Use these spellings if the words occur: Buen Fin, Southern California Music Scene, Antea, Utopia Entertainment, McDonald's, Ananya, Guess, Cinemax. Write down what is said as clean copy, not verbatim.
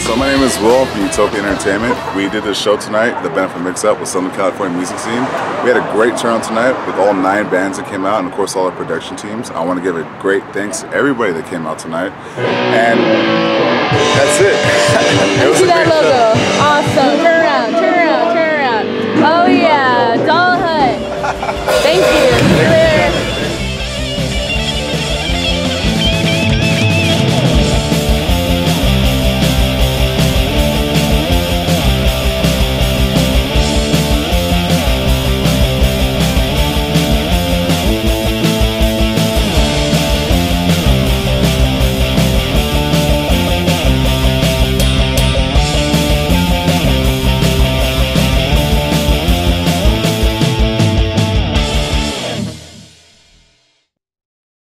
So my name is Will from Utopia Entertainment. We did this show tonight, the benefit mix-up with Southern California Music Scene. We had a great turnout tonight with all 9 bands that came out and of course all our production teams. I want to give a great thanks to everybody that came out tonight. And that's it.